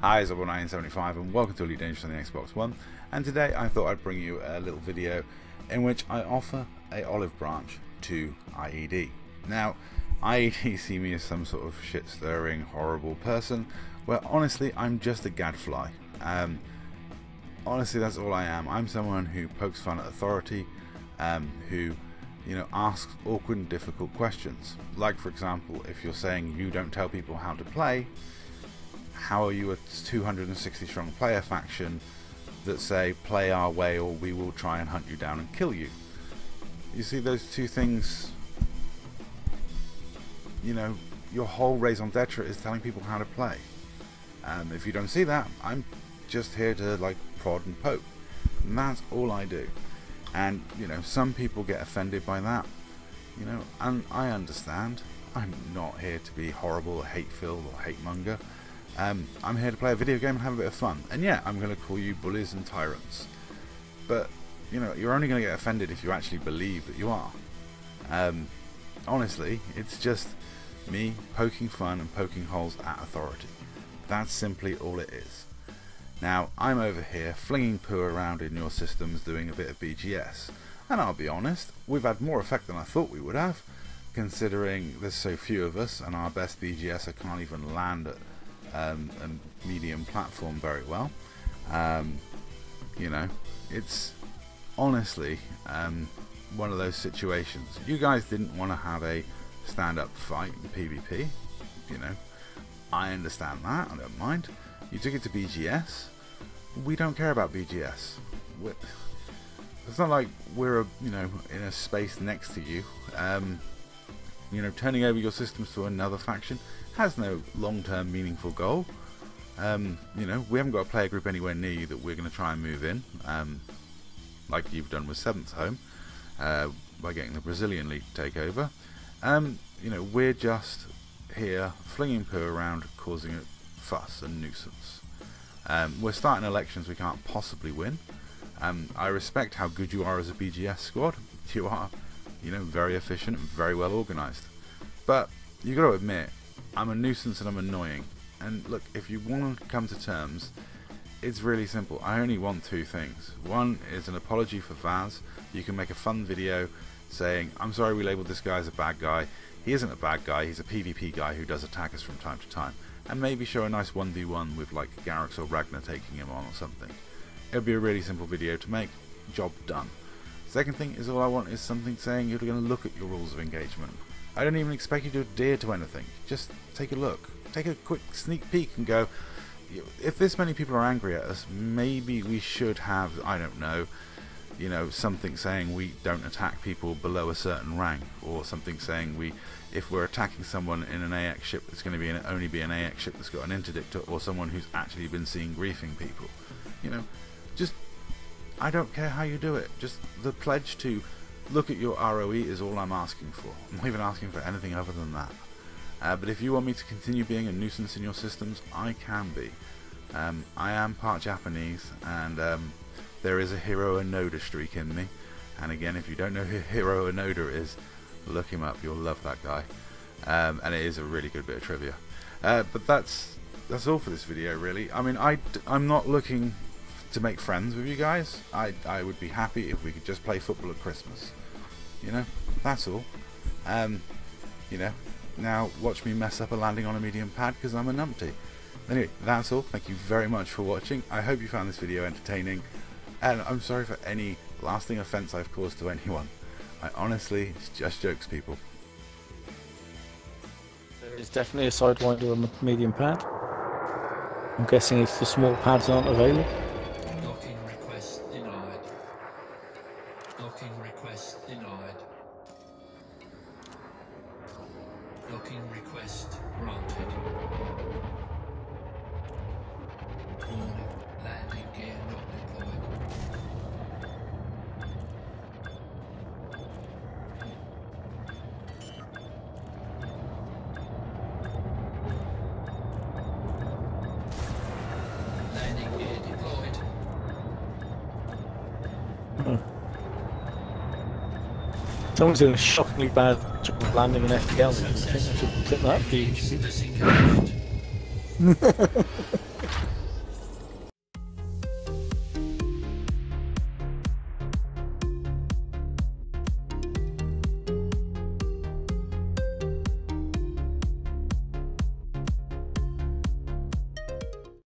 Hi, it's Oddball975 and welcome to Elite Dangerous on the Xbox One, and today I thought I'd bring you a little video in which I offer a olive branch to IED. Now, IED see me as some sort of shit-stirring, horrible person, where honestly I'm just a gadfly. Honestly, that's all I am. I'm someone who pokes fun at authority, who, you know, asks awkward and difficult questions. Like, for example, if you're saying you don't tell people how to play, how are you a 260 strong player faction that say play our way or we will try and hunt you down and kill you? You see those two things, you know, your whole raison d'etre is telling people how to play. And if you don't see that, I'm just here to like prod and poke, and that's all I do. And you know, some people get offended by that, you know, and I understand. I'm not here to be horrible or hate-filled or hate-monger. I'm here to play a video game and have a bit of fun, and yeah, I'm going to call you bullies and tyrants, but you know, you're only going to get offended if you actually believe that you are. Honestly, it's just me poking fun and poking holes at authority. That's simply all it is. Now, I'm over here flinging poo around in your systems doing a bit of BGS, and I'll be honest, we've had more effect than I thought we would have, considering there's so few of us, and our best BGS I can't even land at a medium platform very well. You know, it's honestly one of those situations. You guys didn't want to have a stand-up fight in PvP, you know, I understand that, I don't mind. You took it to BGS. We don't care about BGS. It's not like we're, you know, in a space next to you. You know, turning over your systems to another faction has no long-term meaningful goal. You know, we haven't got a player group anywhere near you that we're going to try and move in, like you've done with Seventh Home by getting the Brazilian League to take over. You know, we're just here flinging poo around, causing it fuss and nuisance. We're starting elections we can't possibly win. I respect how good you are as a BGS squad. You are, you know, very efficient and very well organised. But you've got to admit, I'm a nuisance and I'm annoying. And look, if you want to come to terms, it's really simple. I only want two things. One is an apology for Vaz. You can make a fun video saying, I'm sorry we labelled this guy as a bad guy. He isn't a bad guy, he's a PvP guy who does attack us from time to time. And maybe show a nice 1v1 with like Garrix or Ragnar taking him on or something. It would be a really simple video to make, job done. Second thing is, all I want is something saying you're going to look at your rules of engagement. I don't even expect you to adhere to anything, just take a look. Take a quick sneak peek and go, if this many people are angry at us, maybe we should have, I don't know, you know, something saying we don't attack people below a certain rank, or something saying we, if we're attacking someone in an AX ship, it's going to be only be an AX ship that's got an interdictor, or someone who's actually been seen griefing people. You know, just, I don't care how you do it, just the pledge to look at your ROE is all I'm asking for. I'm not even asking for anything other than that. But if you want me to continue being a nuisance in your systems, I can be. I am part Japanese, and there is a Hiro Enoda streak in me, and again, if you don't know who Hiro Enoda is, look him up, you'll love that guy. And it is a really good bit of trivia. But that's all for this video, really. I mean, I'm not looking to make friends with you guys. I would be happy if we could just play football at Christmas. You know, that's all. You know, now watch me mess up a landing on a medium pad because I'm a numpty. Anyway, that's all. Thank you very much for watching. I hope you found this video entertaining. And I'm sorry for any lasting offence I've caused to anyone. I honestly, it's just jokes, people. It's definitely a Sidewinder on the medium pad. I'm guessing if the small pads aren't available. Docking request denied. Docking request denied. Docking request granted. Warning, landing gear not deployed. Someone's doing a shockingly bad job of landing an FTL. I think I should clip that.